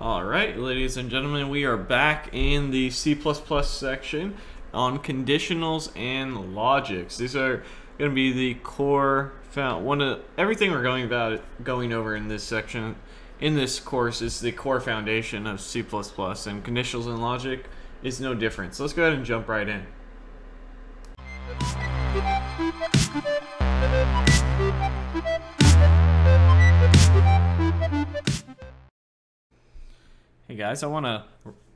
Alright, ladies and gentlemen, we are back in the C++ section on conditionals and logics. These are going to be the core, everything we're going over in this section, in this course, is the core foundation of C++, and conditionals and logic is no different. So let's go ahead and jump right in. Hey guys, I want to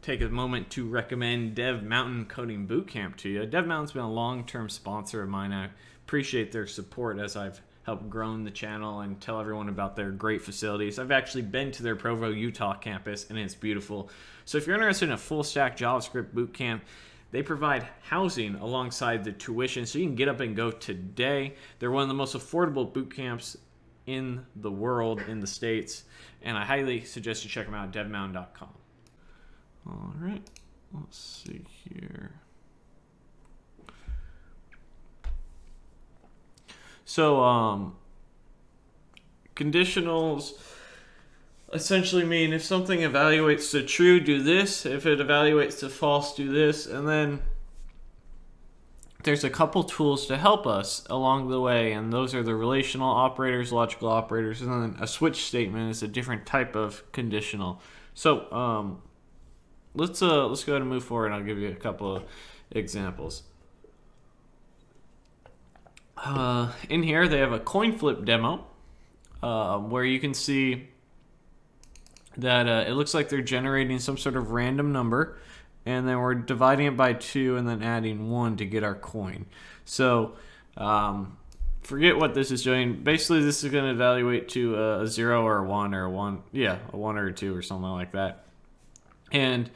take a moment to recommend Dev Mountain Coding Bootcamp to you. Dev Mountain's been a long-term sponsor of mine. I appreciate their support as I've helped grow the channel and tell everyone about their great facilities. I've actually been to their Provo, Utah campus, and it's beautiful. So if you're interested in a full-stack JavaScript bootcamp, they provide housing alongside the tuition, so you can get up and go today. They're one of the most affordable bootcamps in the world, in the States, and I highly suggest you check them out at DevMountain.com. All right, let's see here. So conditionals essentially mean if something evaluates to true, do this. If it evaluates to false, do this. And then there's a couple tools to help us along the way, and those are the relational operators, logical operators, and then a switch statement is a different type of conditional. So let's go ahead and move forward, and I'll give you a couple of examples. In here they have a coin flip demo where you can see that it looks like they're generating some sort of random number, and then we're dividing it by 2 and then adding 1 to get our coin. So forget what this is doing. Basically, this is going to evaluate to a 0 or a 1 or a 1. Yeah, a 1 or a 2 or something like that. And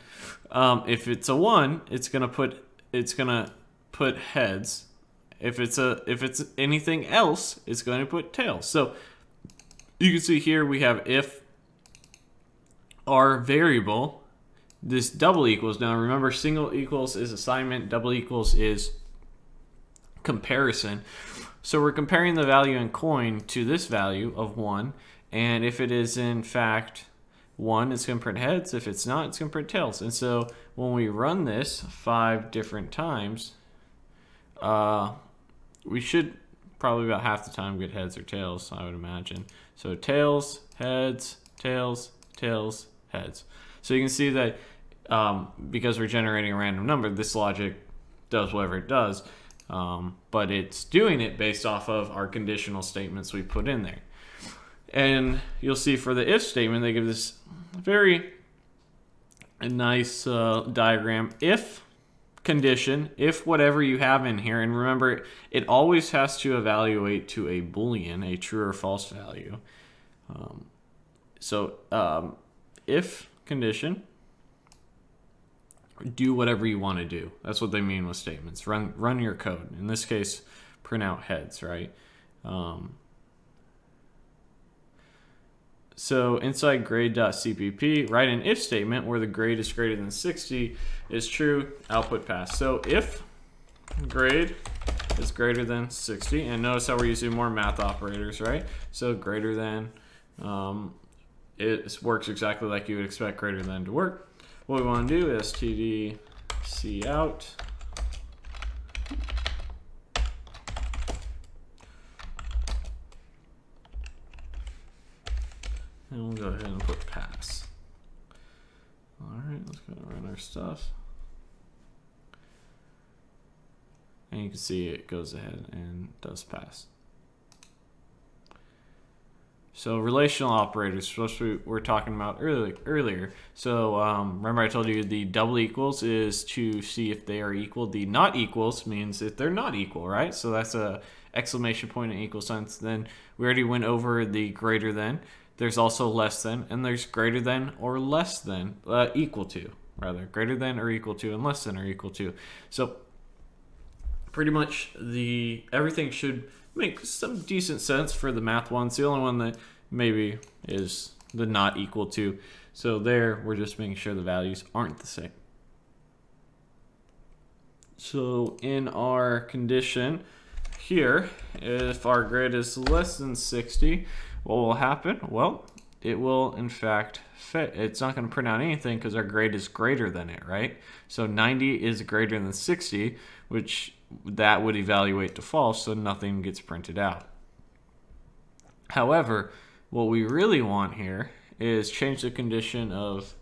if it's a 1, it's going to put heads. If it's anything else, it's going to put tails. So you can see here we have if our variable, this double equals. Now remember, single equals is assignment, double equals is comparison. So we're comparing the value in coin to this value of 1, and if it is in fact 1, it's going to print heads. If it's not, it's going to print tails. And so when we run this 5 different times, we should probably about half the time get heads or tails, I would imagine. So tails, heads, tails, tails, heads. So you can see that because we're generating a random number, this logic does whatever it does, but it's doing it based off of our conditional statements we put in there. And you'll see for the if statement, they give this very nice diagram. If condition, if whatever you have in here, and remember, it always has to evaluate to a Boolean, a true or false value. If condition, do whatever you want to do. That's what they mean with statements. Run your code. In this case, print out heads, right? So inside grade.cpp, write an if statement where the grade is greater than 60 is true, output pass. So if grade is greater than 60, and notice how we're using more math operators, right? So greater than, it works exactly like you would expect greater than to work. What we want to do is tdcout and we'll go ahead and put pass. Alright, let's go ahead and run our stuff. And you can see it goes ahead and does pass. So relational operators, which we were talking about earlier. So remember I told you the double equals is to see if they are equal. The not equals means if they're not equal, right? So that's a exclamation point and equal signs. Then we already went over the greater than. There's also less than, and there's greater than or less than, equal to, rather. Greater than or equal to and less than or equal to. So pretty much everything should make some decent sense for the math ones. The only one that maybe is the not equal to. So there, we're just making sure the values aren't the same. So in our condition here, if our grade is less than 60, what will happen? Well, it will in fact it's not going to print out anything because our grade is greater than it, right? So 90 is greater than 60, which that would evaluate to false, so nothing gets printed out. However, what we really want here is change the condition of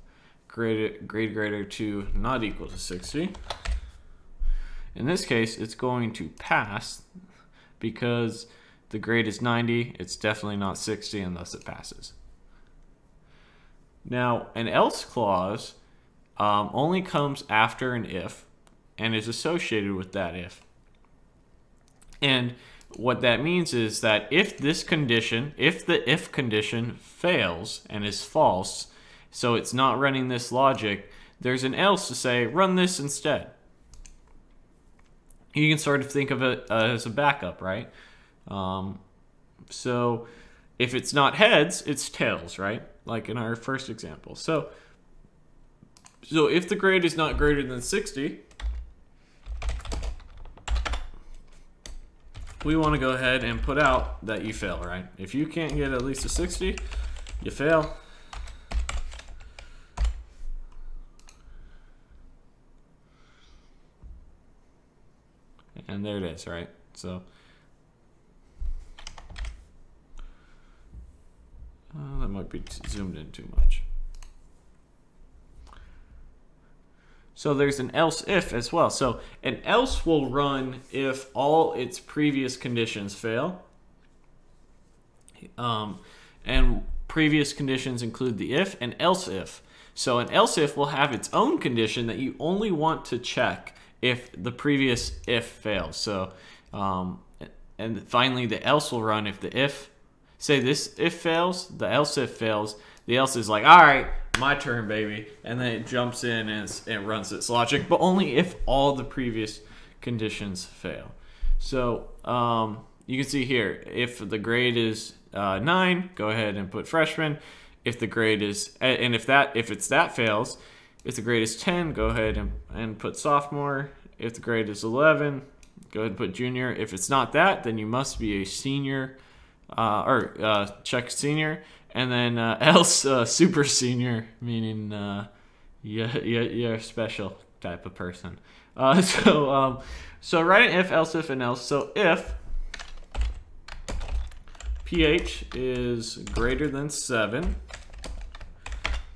grade greater to not equal to 60. In this case, it's going to pass because the grade is 90, it's definitely not 60, and thus it passes. Now, an else clause only comes after an if and is associated with that if. And what that means is that if this condition, if the if condition fails and is false, so it's not running this logic, there's an else to say, run this instead. You can sort of think of it as a backup, right? So if it's not heads, it's tails, right? Like in our first example. So if the grade is not greater than 60, we want to go ahead and put out that you fail, right? If you can't get at least a 60, you fail. And there it is, right? So that might be zoomed in too much. So there's an else if as well. So an else will run if all its previous conditions fail. And previous conditions include the if and else if. So an else if will have its own condition that you only want to check if the previous if fails. So, and finally the else will run if the if, say this if fails, the else if fails, the else is like, all right, my turn, baby. And then it jumps in and it runs its logic, but only if all the previous conditions fail. So you can see here, if the grade is 9, go ahead and put freshman. If the grade is, and if that fails, if the grade is 10, go ahead and put sophomore. If the grade is 11, go ahead and put junior. If it's not that, then you must be a senior, check senior. And then else super senior, meaning you're special type of person. So write an if, else if, and else. So if pH is greater than 7,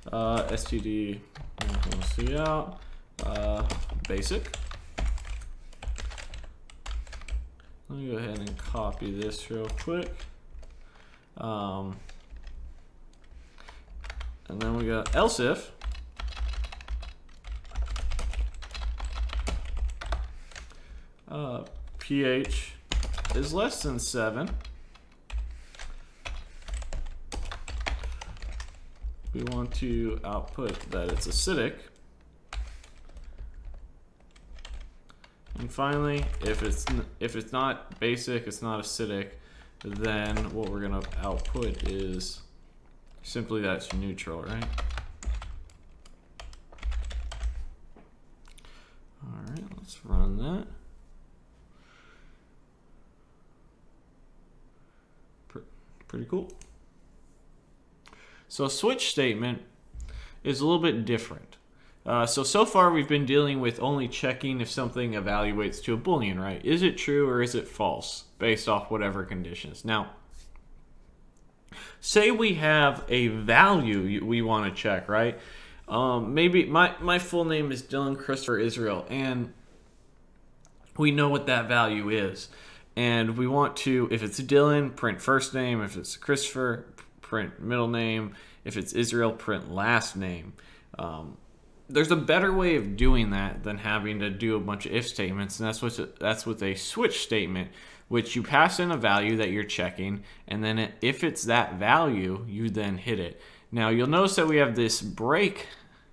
STD see out basic. Let me go ahead and copy this real quick. And then we got else if pH is less than 7. We want to output that it's acidic. And finally, if it's not basic, it's not acidic, then what we're gonna output is simply that's neutral, right? All right, let's run that. Pretty cool. So a switch statement is a little bit different. So far we've been dealing with only checking if something evaluates to a Boolean, right? Is it true or is it false based off whatever conditions? Now, say we have a value we want to check, right? Maybe my full name is Dylan Christopher Israel, and we know what that value is. And we want to, if it's Dylan, print first name. If it's Christopher, print middle name. If it's Israel, print last name. There's a better way of doing that than having to do a bunch of if statements, and that's with a switch statement, which you pass in a value that you're checking, and then if it's that value, you then hit it. Now you'll notice that we have this break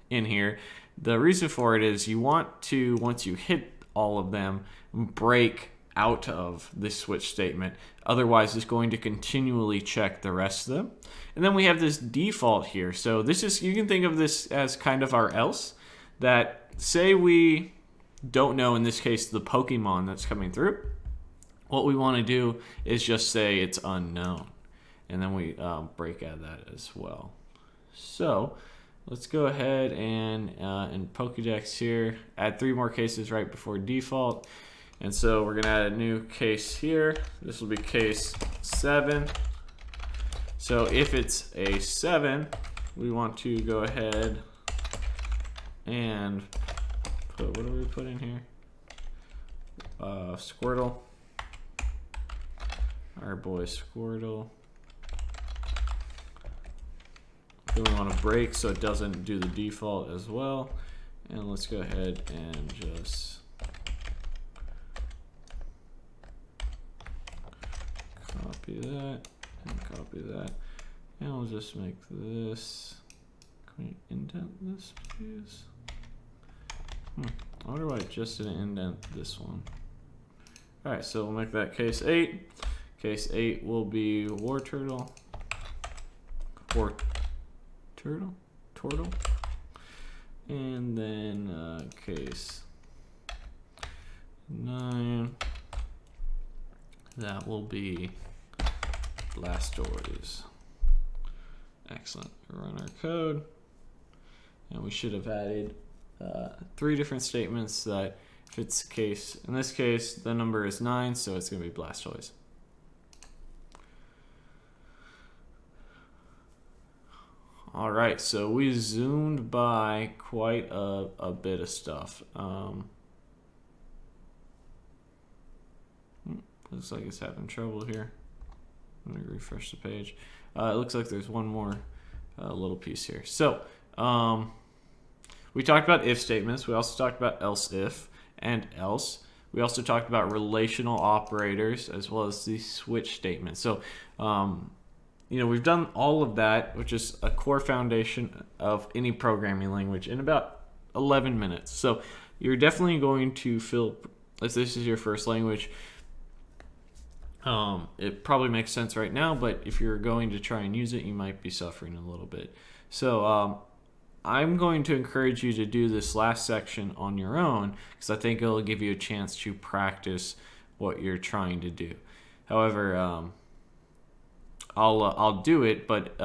in here. The reason for it is you want to, once you hit all of them, break out of this switch statement. Otherwise it's going to continually check the rest of them. And then we have this default here. So this is, you can think of this as kind of our else, that say we don't know, in this case, the Pokemon that's coming through. What we want to do is just say it's unknown, and then we break out of that as well. So let's go ahead and in Pokedex here, add 3 more cases right before default. And so we're gonna add a new case here. This will be case 7. So if it's a 7, we want to go ahead and put, what do we put in here? Squirtle. Our boy Squirtle. Then we want to break so it doesn't do the default as well. And let's go ahead and just copy that and copy that. And we'll just make this. Can we indent this, please? I wonder why I just didn't indent this one. All right, so we'll make that case 8. Case 8 will be Wartortle. Wartortle? Tortle? And then case 9. That will be Blastoise. Excellent. Run our code. And we should have added 3 different statements that if it's the case, in this case, the number is 9, so it's going to be Blastoise. All right, so we zoomed by quite a bit of stuff. Looks like it's having trouble here. I'm going to refresh the page. It looks like there's one more little piece here. So we talked about if statements. We also talked about else if and else. We also talked about relational operators as well as the switch statement. So, you know, we've done all of that, which is a core foundation of any programming language in about 11 minutes. So you're definitely going to feel, if this is your first language, it probably makes sense right now, but if you're going to try and use it, you might be suffering a little bit. So, I'm going to encourage you to do this last section on your own because I think it'll give you a chance to practice what you're trying to do. However, I'll do it, but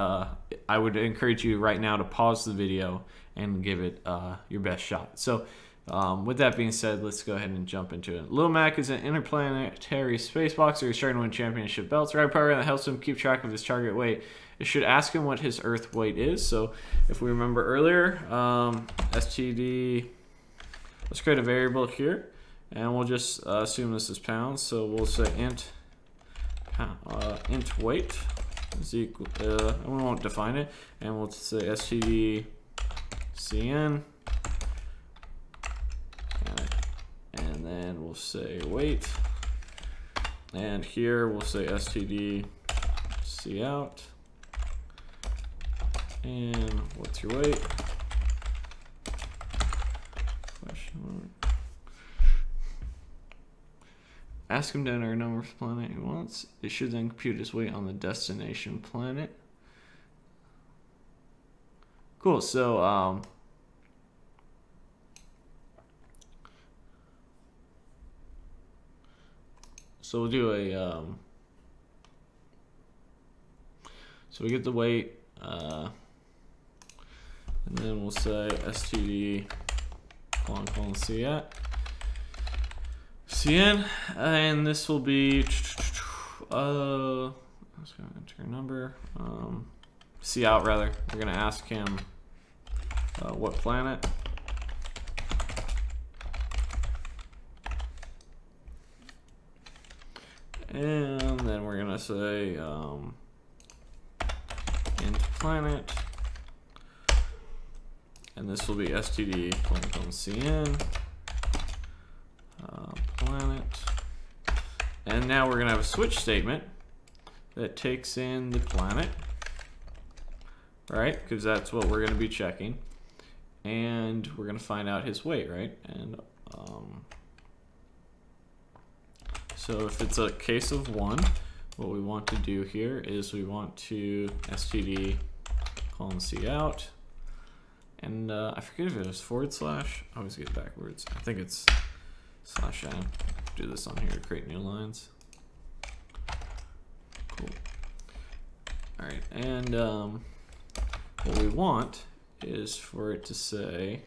I would encourage you right now to pause the video and give it your best shot. So with that being said, let's go ahead and jump into it. Lil Mac is an interplanetary space boxer who's trying to win championship belts. Right program that helps him keep track of his target weight. It should ask him what his Earth weight is. So if we remember earlier, std, let's create a variable here, and we'll just assume this is pounds. So we'll say int pound, int weight is equal. And we won't define it, and we'll say std cn, and then we'll say weight, and here we'll say std cout. And what's your weight? Question mark. Ask him to enter a number of planets he wants. It should then compute his weight on the destination planet. Cool. So we'll do a so we get the weight. And then we'll say std colon cn, and this will be let's go enter a number, cout rather. We're gonna ask him what planet, and then we're gonna say int planet. And this will be std cn planet. And now we're going to have a switch statement that takes in the planet, right? Because that's what we're going to be checking. And we're going to find out his weight, right? And so if it's a case of 1, what we want to do here is we want to std cout. And I forget if it was / I always get backwards. I think it's /n. Do this on here to create new lines. Cool. All right, and What we want is for it to say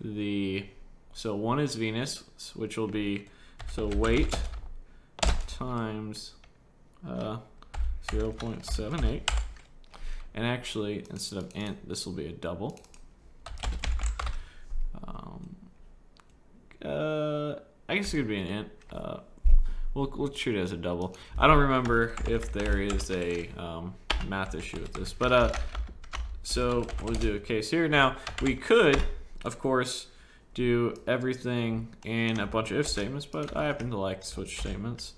the, so one is Venus, which will be, so weight times 0.78. And actually, instead of int, this will be a double. I guess it could be an int. We'll treat it as a double. I don't remember if there is a math issue with this, but so we'll do a case here. Now we could, of course, do everything in a bunch of if statements, but I happen to like switch statements.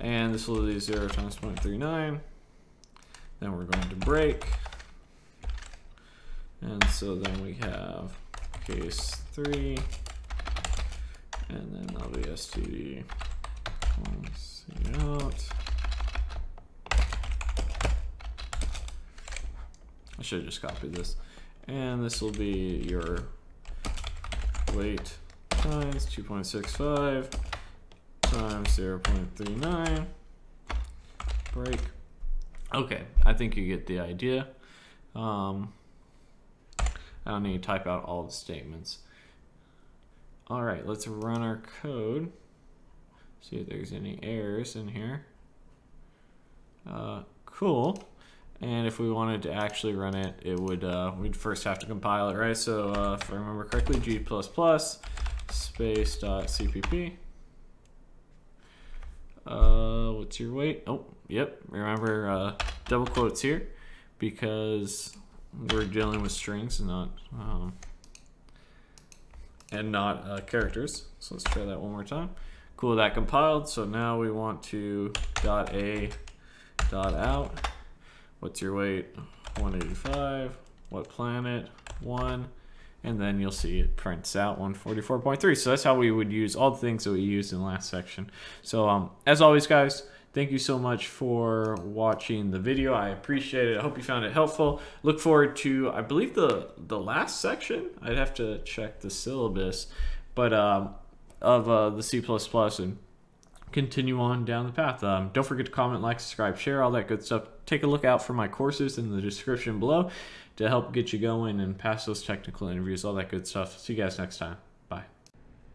And this will be 0 times 0.39. Then we're going to break. And so then we have case 3. And then that'll be std. Let's see out. I should have just copied this. And this will be your weight times 2.65 times 0.39. Break. Okay, I think you get the idea. I don't need to type out all the statements. All right, let's run our code. See if there's any errors in here. Cool. And if we wanted to actually run it, it would we'd first have to compile it, right? So if I remember correctly, g++ space dot cpp. What's your weight? Oh, yep. Remember double quotes here because we're dealing with strings and not characters. So let's try that one more time. Cool, that compiled. So now we want to dot a dot out. What's your weight? 185. What planet? 1. And then you'll see it prints out 144.3. So that's how we would use all the things that we used in the last section. So as always, guys, thank you so much for watching the video. I appreciate it. I hope you found it helpful. Look forward to, I believe, the last section. I'd have to check the syllabus, but of the C++ and continue on down the path. Don't forget to comment, like, subscribe, share, all that good stuff. Take a look out for my courses in the description below to help get you going and pass those technical interviews, all that good stuff. See you guys next time. Bye.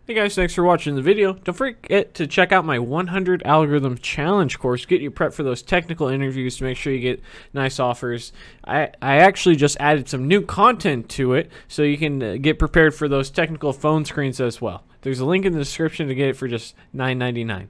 Hey guys, thanks for watching the video. Don't forget to check out my 100 Algorithm Challenge course. Get you prepped for those technical interviews to make sure you get nice offers. I actually just added some new content to it so you can get prepared for those technical phone screens as well. There's a link in the description to get it for just $9.99.